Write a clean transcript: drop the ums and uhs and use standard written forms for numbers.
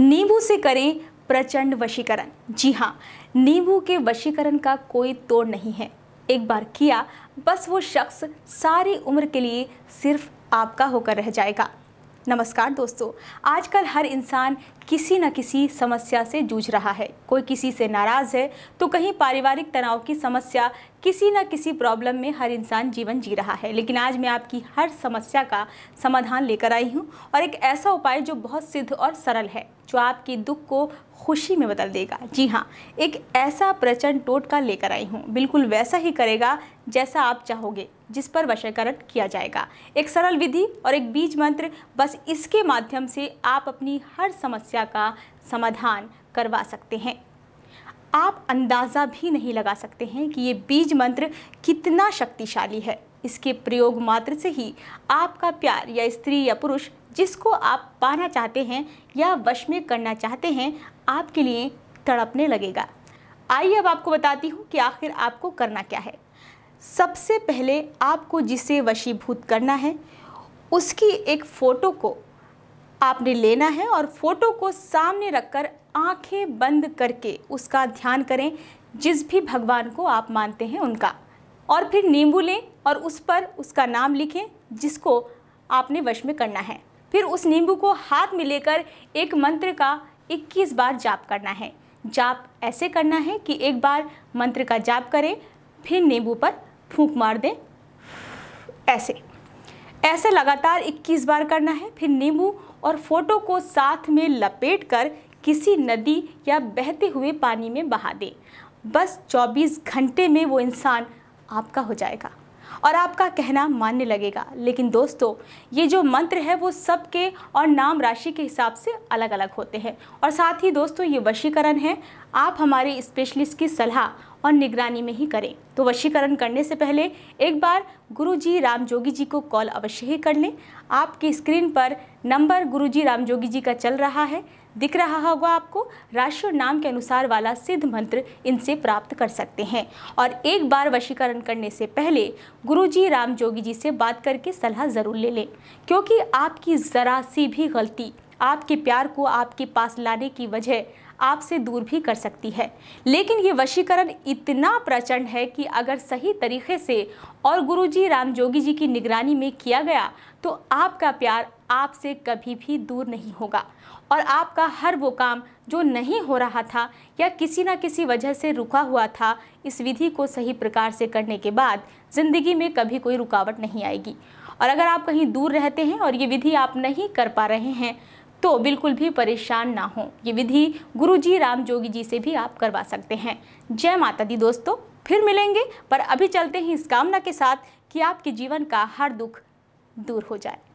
नींबू से करें प्रचंड वशीकरण। जी हाँ, नींबू के वशीकरण का कोई तोड़ नहीं है। एक बार किया बस वो शख्स सारी उम्र के लिए सिर्फ आपका होकर रह जाएगा। नमस्कार दोस्तों, आजकल हर इंसान किसी न किसी समस्या से जूझ रहा है। कोई किसी से नाराज़ है तो कहीं पारिवारिक तनाव की समस्या, किसी न किसी प्रॉब्लम में हर इंसान जीवन जी रहा है। लेकिन आज मैं आपकी हर समस्या का समाधान लेकर आई हूँ और एक ऐसा उपाय जो बहुत सिद्ध और सरल है, जो आपके दुख को खुशी में बदल देगा। जी हाँ, एक ऐसा प्रचंड टोटका लेकर आई हूँ, बिल्कुल वैसा ही करेगा जैसा आप चाहोगे, जिस पर वशीकरण किया जाएगा। एक सरल विधि और एक बीज मंत्र, बस इसके माध्यम से आप अपनी हर समस्या का समाधान करवा सकते हैं। आप अंदाज़ा भी नहीं लगा सकते हैं कि ये बीज मंत्र कितना शक्तिशाली है। इसके प्रयोग मात्र से ही आपका प्यार या स्त्री या पुरुष, जिसको आप पाना चाहते हैं या वश में करना चाहते हैं, आपके लिए तड़पने लगेगा। आइए अब आपको बताती हूँ कि आखिर आपको करना क्या है। सबसे पहले आपको जिसे वशीभूत करना है उसकी एक फ़ोटो को आपने लेना है और फ़ोटो को सामने रखकर आंखें बंद करके उसका ध्यान करें, जिस भी भगवान को आप मानते हैं उनका। और फिर नींबू लें और उस पर उसका नाम लिखें जिसको आपने वश में करना है। फिर उस नींबू को हाथ में लेकर एक मंत्र का 21 बार जाप करना है। जाप ऐसे करना है कि एक बार मंत्र का जाप करें, फिर नींबू पर फूंक मार दें, ऐसे लगातार 21 बार करना है। फिर नींबू और फोटो को साथ में लपेटकर किसी नदी या बहते हुए पानी में बहा दें। बस 24 घंटे में वो इंसान आपका हो जाएगा और आपका कहना मानने लगेगा। लेकिन दोस्तों, ये जो मंत्र है वो सबके और नाम राशि के हिसाब से अलग अलग होते हैं। और साथ ही दोस्तों, ये वशीकरण है, आप हमारे स्पेशलिस्ट की सलाह और निगरानी में ही करें। तो वशीकरण करने से पहले एक बार गुरुजी राम जोगी जी को कॉल अवश्य ही कर लें। आपकी स्क्रीन पर नंबर गुरुजी राम जोगी जी का चल रहा है, दिख रहा होगा आपको। राशि और नाम के अनुसार वाला सिद्ध मंत्र इनसे प्राप्त कर सकते हैं। और एक बार वशीकरण करने से पहले गुरुजी राम जोगी जी से बात करके सलाह ज़रूर ले लें, क्योंकि आपकी ज़रा सी भी गलती आपके प्यार को आपके पास लाने की वजह आपसे दूर भी कर सकती है। लेकिन ये वशीकरण इतना प्रचंड है कि अगर सही तरीके से और गुरुजी राम जोगी जी की निगरानी में किया गया तो आपका प्यार आपसे कभी भी दूर नहीं होगा और आपका हर वो काम जो नहीं हो रहा था या किसी ना किसी वजह से रुका हुआ था, इस विधि को सही प्रकार से करने के बाद ज़िंदगी में कभी कोई रुकावट नहीं आएगी। और अगर आप कहीं दूर रहते हैं और ये विधि आप नहीं कर पा रहे हैं तो बिल्कुल भी परेशान ना हो, ये विधि गुरुजी राम जोगी जी से भी आप करवा सकते हैं। जय माता दी दोस्तों, फिर मिलेंगे, पर अभी चलते हैं इस कामना के साथ कि आपके जीवन का हर दुख दूर हो जाए।